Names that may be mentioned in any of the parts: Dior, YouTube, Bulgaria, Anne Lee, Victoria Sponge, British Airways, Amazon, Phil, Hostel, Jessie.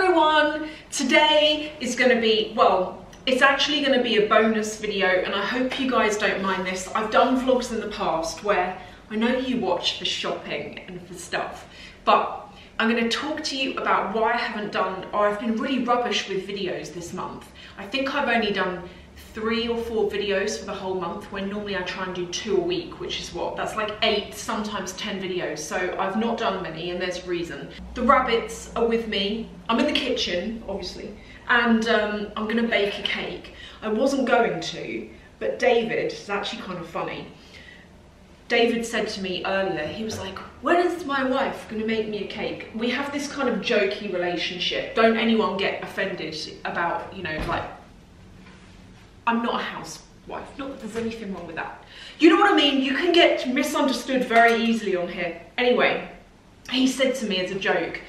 everyone! Today is going to be, well, it's actually going to be a bonus video, and I hope you guys don't mind this. I've done vlogs in the past where I know you watch for shopping and for stuff, but I'm going to talk to you about why I haven't done, or I've been really rubbish with videos this month. I think I've only done 3 or 4 videos for the whole month, when normally I try and do 2 a week, which is what? That's like 8, sometimes 10 videos, so I've not done many, and there's a reason. The rabbits are with me. I'm in the kitchen, obviously, and I'm going to bake a cake. I wasn't going to, but David, it's actually kind of funny. David said to me earlier, he was like, when is my wife going to make me a cake? We have this kind of jokey relationship. Don't anyone get offended about, you know, like, I'm not a housewife. Not that there's anything wrong with that. You know what I mean? You can get misunderstood very easily on here. Anyway, he said to me as a joke,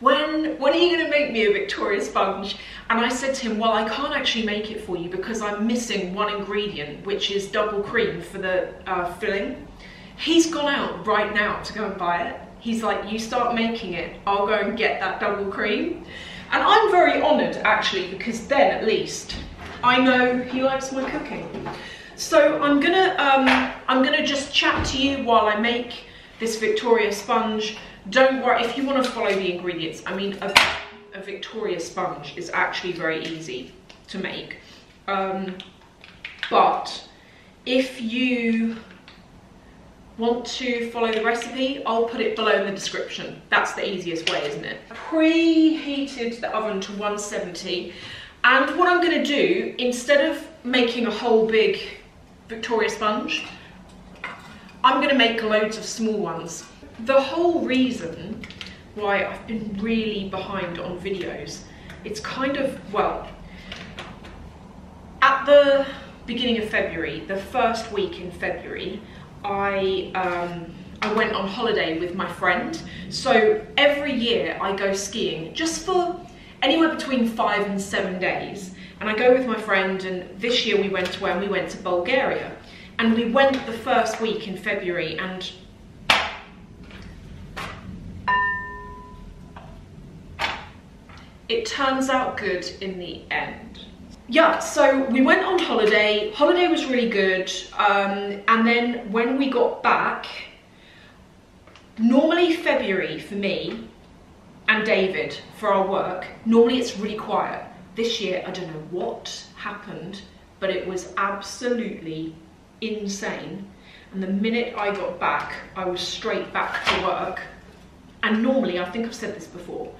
when are you going to make me a Victoria Sponge? And I said to him, well, I can't actually make it for you because I'm missing one ingredient, which is double cream for the filling. He's gone out right now to go and buy it. He's like, you start making it, I'll go and get that double cream. And I'm very honoured, actually, because then at least I know he likes my cooking. So I'm gonna just chat to you while I make this Victoria Sponge. Don't worry, if you want to follow the ingredients, I mean, a Victoria Sponge is actually very easy to make. But if you want to follow the recipe, I'll put it below in the description. That's the easiest way, isn't it? Preheated the oven to 170. And what I'm going to do, instead of making a whole big Victoria Sponge, I'm going to make loads of small ones. The whole reason why I've been really behind on videos, it's kind of, well, at the beginning of February, the first week in February, I went on holiday with my friend. So every year I go skiing just for anywhere between 5 and 7 days. And I go with my friend, and this year we went to where? We went to Bulgaria. And we went the first week in February, and it turns out good in the end. Yeah, so we went on holiday. Holiday was really good. And then when we got back, normally February for me and David for our work, normally it's really quiet. This year, I don't know what happened, but it was absolutely insane. And the minute I got back, I was straight back to work. And normally, I think I've said this before,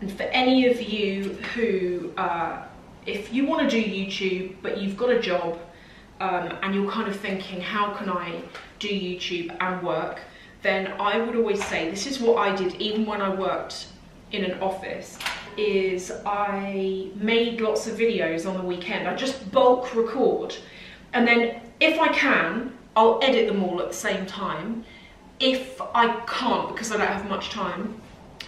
and for any of you who, if you want to do YouTube, but you've got a job and you're kind of thinking, how can I do YouTube and work? Then I would always say, this is what I did even when I worked in an office, is I made lots of videos on the weekend. I just bulk record. And then if I can, I'll edit them all at the same time. If I can't, because I don't have much time,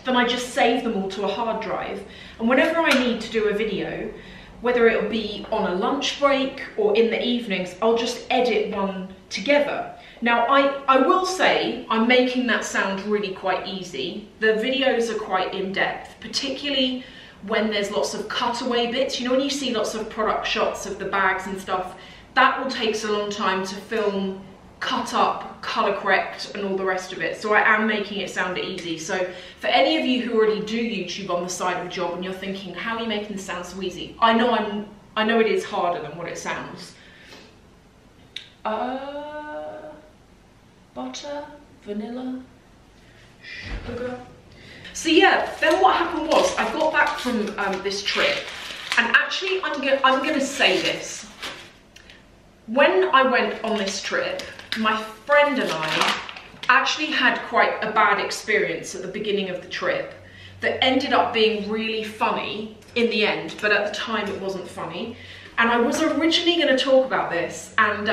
then I just save them all to a hard drive. And whenever I need to do a video, whether it'll be on a lunch break or in the evenings, I'll just edit one together. Now, I will say I'm making that sound really quite easy. The videos are quite in-depth, particularly when there's lots of cutaway bits. You know, when you see lots of product shots of the bags and stuff, that all takes a long time to film, cut up, colour correct, and all the rest of it. So I am making it sound easy. So for any of you who already do YouTube on the side of a job and you're thinking, how are you making this sound so easy? I know it is harder than what it sounds. Butter, vanilla, sugar. So yeah, then what happened was I got back from this trip, and actually I'm gonna say this. When I went on this trip, my friend and I actually had quite a bad experience at the beginning of the trip that ended up being really funny in the end, but at the time it wasn't funny. And I was originally going to talk about this, and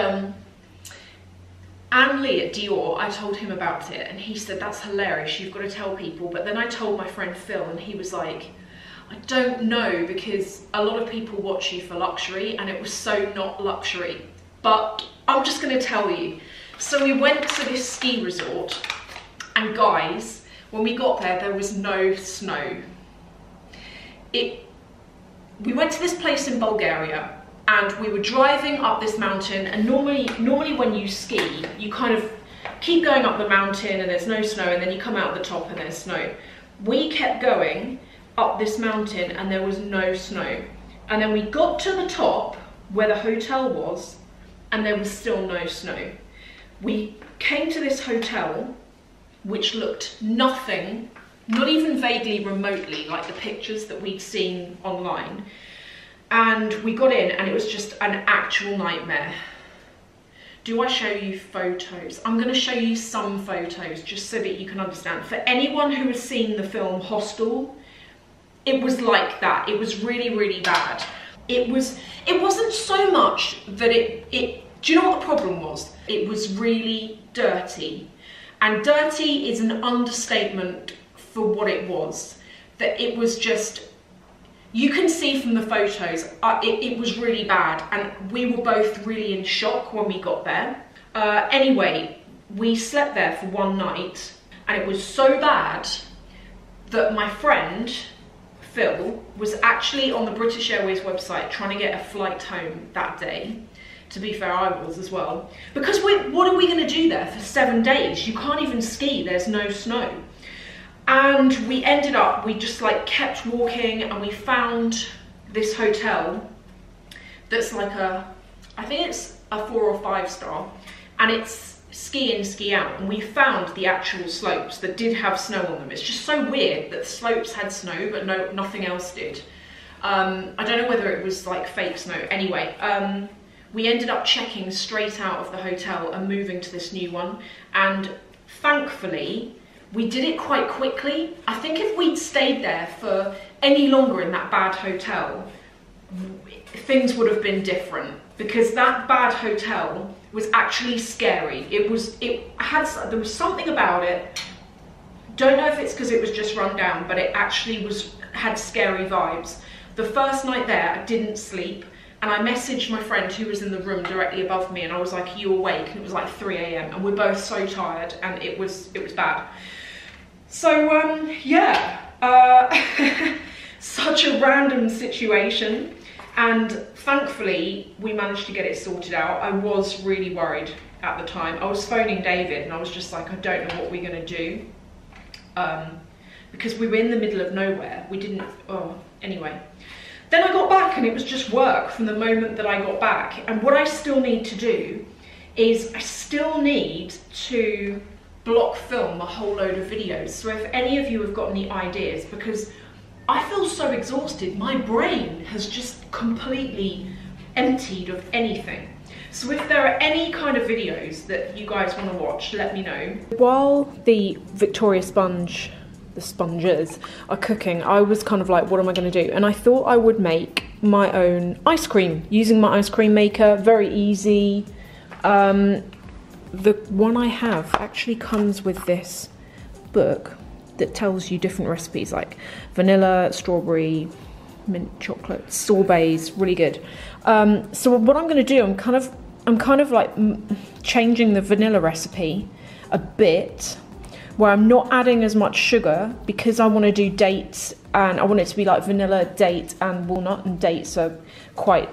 Anne Lee at Dior, I told him about it, and he said, that's hilarious, you've got to tell people. But then I told my friend Phil, and he was like, I don't know, because a lot of people watch you for luxury, and it was so not luxury. But I'm just going to tell you. So we went to this ski resort, and guys, when we got there, there was no snow. we went to this place in Bulgaria and we were driving up this mountain, and normally when you ski, you kind of keep going up the mountain and there's no snow, and then you come out the top and there's snow. We kept going up this mountain and there was no snow. And then we got to the top where the hotel was and there was still no snow. We came to this hotel which looked nothing, not even vaguely remotely like the pictures that we'd seen online. And we got in and it was just an actual nightmare. Do I show you photos? I'm going to show you some photos just so that you can understand. For anyone who has seen the film Hostel, it was like that. It was really, really bad. It wasn't so much that do you know what the problem was? It was really dirty. And dirty is an understatement for what it was. That it was just, you can see from the photos, it was really bad, and we were both really in shock when we got there. Anyway, we slept there for one night, and it was so bad that my friend, Phil, was actually on the British Airways website trying to get a flight home that day. To be fair, I was as well. Because what are we going to do there for 7 days? You can't even ski, there's no snow. And we ended up, we just like kept walking and we found this hotel that's like a, I think it's a 4 or 5 star, and it's ski in, ski out. And we found the actual slopes that did have snow on them. It's just so weird that the slopes had snow, but nothing else did. I don't know whether it was like fake snow. Anyway, we ended up checking straight out of the hotel and moving to this new one. And thankfully, we did it quite quickly. I think if we'd stayed there for any longer in that bad hotel, things would have been different, because that bad hotel was actually scary. There was something about it. Don't know if it's because it was just run down, but it actually had scary vibes. The first night there, I didn't sleep. And I messaged my friend who was in the room directly above me, and I was like, "Are you awake?" And it was like 3 AM, and we're both so tired, and it was bad. So such a random situation, and thankfully we managed to get it sorted out. I was really worried at the time. I was phoning David, and I was just like, "I don't know what we're gonna do," because we were in the middle of nowhere. We didn't. Oh, anyway. Then I got back and it was just work from the moment that I got back. And what I still need to do is I still need to block film a whole load of videos. So if any of you have got any ideas, because I feel so exhausted, my brain has just completely emptied of anything. So if there are any kind of videos that you guys want to watch, let me know. While the Victoria Sponge, the sponges are cooking, I was kind of like, what am I going to do? And I thought I would make my own ice cream using my ice cream maker. Very easy. The one I have actually comes with this book that tells you different recipes, like vanilla, strawberry, mint chocolate, sorbets. Really good. So what I'm going to do, I'm kind of like changing the vanilla recipe a bit, where I'm not adding as much sugar, because I want to do dates, and I want it to be like vanilla, date and walnut, and dates are quite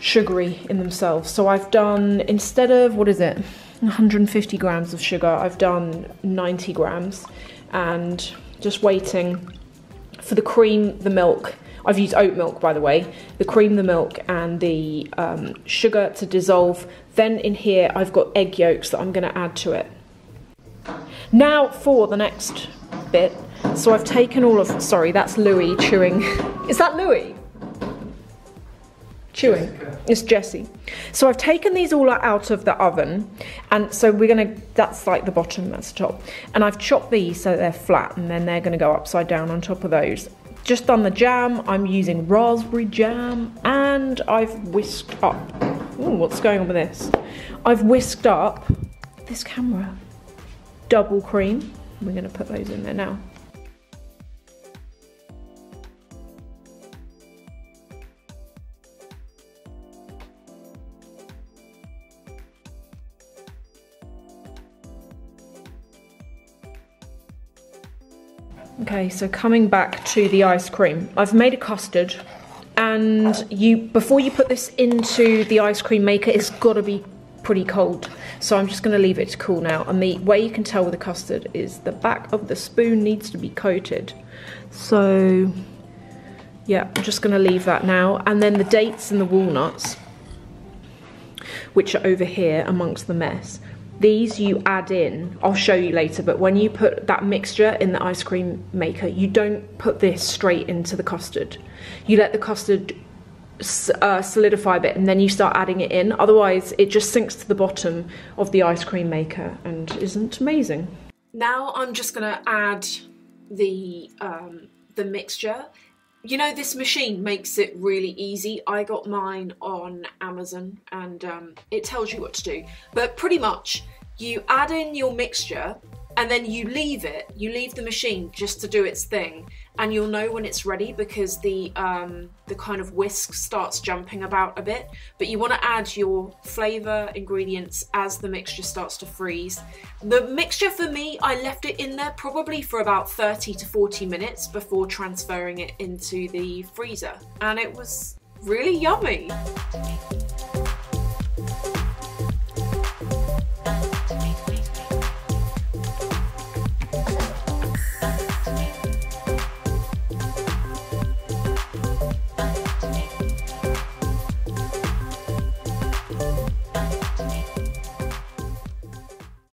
sugary in themselves. So I've done, instead of, what is it, 150 grams of sugar, I've done 90 grams, and just waiting for the cream, the milk. I've used oat milk, by the way, the cream, the milk and the sugar to dissolve. Then in here, I've got egg yolks that I'm gonna add to it. Now for the next bit, so I've taken all of, sorry, that's Louis chewing. Is that Louis? Chewing, Jessica. It's Jessie. So I've taken these all out of the oven, and so we're gonna, that's like the bottom, that's the top. And I've chopped these so they're flat, and then they're gonna go upside down on top of those. Just done the jam, I'm using raspberry jam, and I've whisked up. Ooh, what's going on with this? I've whisked up this camera. Double cream. We're gonna put those in there now. Okay, so coming back to the ice cream. I've made a custard, and before you put this into the ice cream maker, it's got to be pretty cold. So I'm just going to leave it to cool now. And the way you can tell with the custard is the back of the spoon needs to be coated. So yeah, I'm just going to leave that now. And then the dates and the walnuts, which are over here amongst the mess. These you add in, I'll show you later, but when you put that mixture in the ice cream maker, you don't put this straight into the custard. You let the custard solidify a bit and then you start adding it in. Otherwise, it just sinks to the bottom of the ice cream maker and isn't amazing. Now I'm just gonna add the mixture. You know, this machine makes it really easy. I got mine on Amazon and it tells you what to do. But pretty much you add in your mixture and then you leave it. You leave the machine just to do its thing, and you'll know when it's ready because the kind of whisk starts jumping about a bit. But you want to add your flavour ingredients as the mixture starts to freeze. The mixture for me, I left it in there probably for about 30 to 40 minutes before transferring it into the freezer, and it was really yummy.